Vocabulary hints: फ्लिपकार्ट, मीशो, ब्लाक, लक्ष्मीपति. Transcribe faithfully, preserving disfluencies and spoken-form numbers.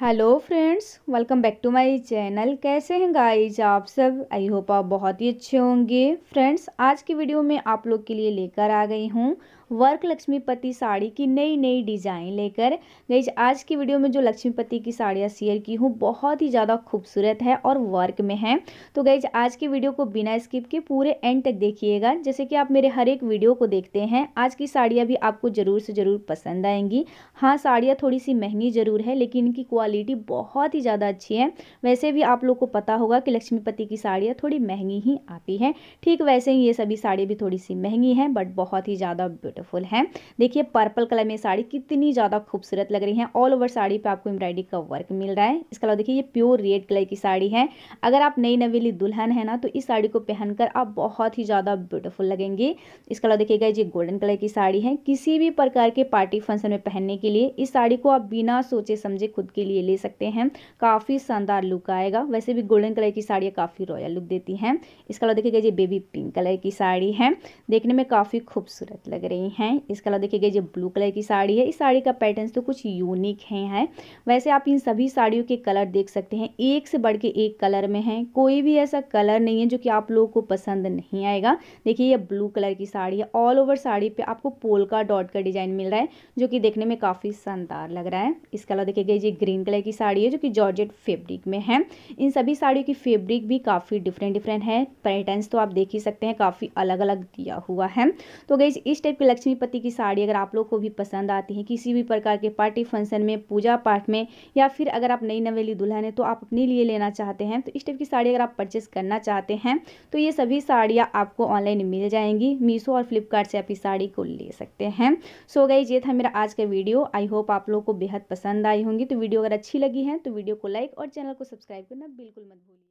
Hello friends, welcome back to my channel. कैसे हैं guys आप सब? आई होप आप बहुत ही अच्छे होंगे। फ्रेंड्स, आज की वीडियो में आप लोग के लिए लेकर आ गई हूं वर्क लक्ष्मीपति साड़ी की नई नई डिज़ाइन लेकर। गाइज आज की वीडियो में जो लक्ष्मीपति की साड़ियां शेयर की हूं बहुत ही ज़्यादा खूबसूरत है और वर्क में है। तो गाइज आज की वीडियो को बिना स्किप के पूरे एंड तक देखिएगा। जैसे कि आप मेरे हर एक वीडियो को देखते हैं, आज की साड़ियाँ भी आपको ज़रूर से ज़रूर पसंद आएंगी। हाँ, साड़ियाँ थोड़ी सी महंगी ज़रूर है लेकिन इनकी क्वालिटी बहुत ही ज़्यादा अच्छी है। वैसे भी आप लोग को पता होगा कि लक्ष्मीपति की साड़ियाँ थोड़ी महंगी ही आती हैं, ठीक वैसे ही ये सभी साड़ी भी थोड़ी सी महंगी हैं बट बहुत ही ज़्यादा ब्यूटीफुल हैं। देखिए पर्पल कलर में साड़ी कितनी ज़्यादा खूबसूरत लग रही है। ऑल ओवर साड़ी पे आपको एम्ब्रॉयडरी का वर्क मिल रहा है। इसके अलावा देखिए ये प्योर रेड कलर की साड़ी है। अगर आप नई नवेली दुल्हन है ना तो इस साड़ी को पहनकर आप बहुत ही ज़्यादा ब्यूटीफुल लगेंगी। इसके अलावा देखिएगा ये गोल्डन कलर की साड़ी है। किसी भी प्रकार के पार्टी फंक्शन में पहनने के लिए इस साड़ी को आप बिना सोचे समझे खुद के लिए ले सकते हैं। काफ़ी शानदार लुक आएगा। वैसे भी गोल्डन कलर की साड़ियाँ काफ़ी रॉयल लुक देती हैं। इसके अलावा देखिएगा ये बेबी पिंक कलर की साड़ी है, देखने में काफ़ी खूबसूरत लग रही हैं। इसके अलावा देखिएगा ये ब्लू कलर की साड़ी है। इस साड़ी का पैटर्न तो कुछ यूनिक है, है। वैसे आप इन सभी साड़ियों के कलर देख सकते हैं, एक से बढ़ के एक कलर में है। कोई भी ऐसा कलर नहीं है जो कि आप लोगों को पसंद नहीं आएगा। देखिए ये ब्लू कलर की साड़ी है। ऑल ओवर साड़ी पर आपको पोल्का डॉट का डिज़ाइन मिल रहा है जो कि देखने में काफ़ी शानदार लग रहा है। इसके अलावा देखिएगा ये ग्रीन कलर की साड़ी है जो कि जॉर्जेट फैब्रिक में है। इन सभी साड़ियों की फैब्रिक भी काफ़ी डिफरेंट डिफरेंट है। पैटर्न्स तो आप देख ही सकते हैं, काफ़ी अलग अलग दिया हुआ है। तो गाइस इस टाइप की लक्ष्मीपति की साड़ी अगर आप लोग को भी पसंद आती है, किसी भी प्रकार के पार्टी फंक्शन में, पूजा पाठ में, या फिर अगर आप नई नवेली दुल्हन है तो आप अपने लिए लेना चाहते हैं, तो इस टाइप की साड़ी अगर आप परचेस करना चाहते हैं तो ये सभी साड़ियाँ आपको ऑनलाइन मिल जाएंगी। मीशो और फ्लिपकार्ट से आप इस साड़ी को ले सकते हैं। सो गाइस ये था मेरा आज का वीडियो। आई होप आप लोग को बेहद पसंद आई होंगी। तो वीडियो अगर अच्छी लगी है तो वीडियो को लाइक और चैनल को सब्सक्राइब करना बिल्कुल मत भूलिए।